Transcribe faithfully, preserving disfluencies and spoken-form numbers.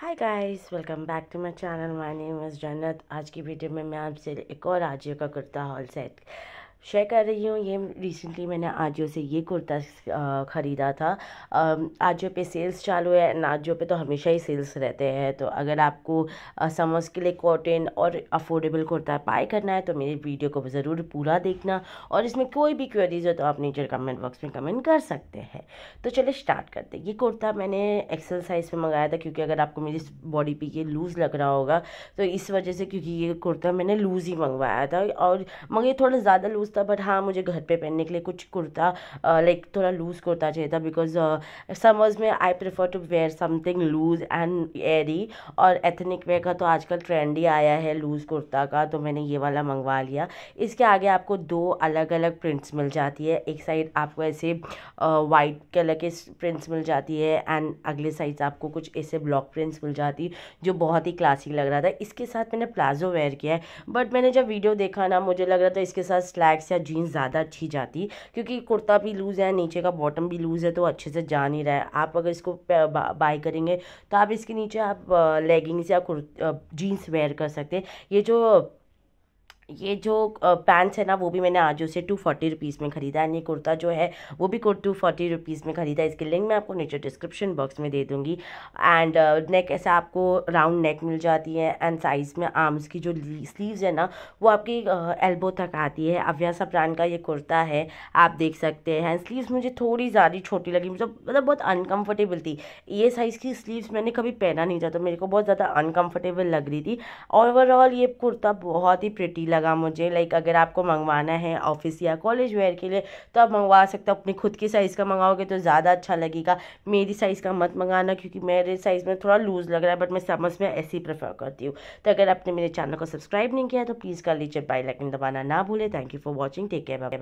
Hi guys, welcome back to my channel. My name is Jannat. आज की video में मैं आपसे एक और आजियो का कुर्ता हॉल सेट शेयर कर रही हूँ। ये रिसेंटली मैंने आजियो से ये कुर्ता ख़रीदा था। आजियो पे सेल्स चालू है एंड आजियो पे तो हमेशा ही सेल्स रहते हैं। तो अगर आपको समर्स के लिए कॉटन और अफोर्डेबल कुर्ता बाय करना है तो मेरी वीडियो को ज़रूर पूरा देखना, और इसमें कोई भी क्वेरीज हो तो आप नीचे कमेंट बॉक्स में कमेंट कर सकते हैं। तो चलिए स्टार्ट करते हैं। ये कुर्ता मैंने एक्सेल साइज़ में मंगाया था, क्योंकि अगर आपको मेरी बॉडी पे ये लूज़ लग रहा होगा तो इस वजह से, क्योंकि ये कुर्ता मैंने लूज़ ही मंगवाया था, और मगर थोड़ा ज़्यादा लूज़ था। बट हाँ, मुझे घर पे पहनने के लिए कुछ कुर्ता लाइक थोड़ा लूज़ कुर्ता चाहिए था, बिकॉज समर्स में I prefer to wear something loose and airy, और एथनिक वेयर का तो आजकल ट्रेंड ही आया है लूज़ कुर्ता का, तो मैंने ये वाला मंगवा लिया। इसके आगे आपको दो अलग अलग प्रिंट्स मिल जाती है। एक साइड आपको ऐसे वाइट कलर के प्रिंट्स मिल जाती है एंड अगले साइड आपको कुछ ऐसे ब्लॉक प्रिंट्स मिल जाती, जो बहुत ही क्लासिक लग रहा था। इसके साथ मैंने प्लाजो वेयर किया है, बट मैंने जब वीडियो देखा ना, मुझे लग रहा था इसके साथ स्लैक या जीन्स ज़्यादा अच्छी जाती, क्योंकि कुर्ता भी लूज़ है, नीचे का बॉटम भी लूज़ है, तो अच्छे से जा नहीं रहा है। आप अगर इसको बाय करेंगे तो आप इसके नीचे आप लेगिंग्स या जीन्स वेयर कर सकते हैं। ये जो ये जो पैंट्स है ना, वो भी मैंने आजियो से टू फोर्टी रुपीज़ में ख़रीदा है। ये कुर्ता जो है वो भी टू फोर्टी रुपीज़ में ख़रीदा है। इसकी लिंक मैं आपको नीचे डिस्क्रिप्शन बॉक्स में दे दूँगी। एंड नेक ऐसा आपको राउंड नेक मिल जाती है, एंड साइज़ में आर्म्स की जो स्लीव्स है ना, वो आपकी एल्बो तक आती है। अवासा ब्रांड का ये कुर्ता है, आप देख सकते हैं। स्लीव्स मुझे थोड़ी ज़्यादा छोटी लगी, मुझे मतलब बहुत अनकम्फर्टेबल थी। ये साइज़ की स्लीव्स मैंने कभी पहना नहीं था, तो मेरे को बहुत ज़्यादा अनकम्फर्टेबल लग रही थी। ओवरऑल ये कुर्ता बहुत ही प्रिटी लगा मुझे। लाइक अगर आपको मंगवाना है ऑफिस या कॉलेज वेयर के लिए तो आप मंगवा सकते हो। अपनी खुद की साइज़ का मंगाओगे तो ज़्यादा अच्छा लगेगा। मेरी साइज़ का मत मंगाना, क्योंकि मेरे साइज़ में थोड़ा लूज़ लग रहा है, बट मैं समर्स में ऐसे ही प्रेफर करती हूँ। तो अगर आपने मेरे चैनल को सब्सक्राइब नहीं किया तो प्लीज़ कर लीजिए, बेल आइकन दबाना ना भूलें। Thank you for watching, take care.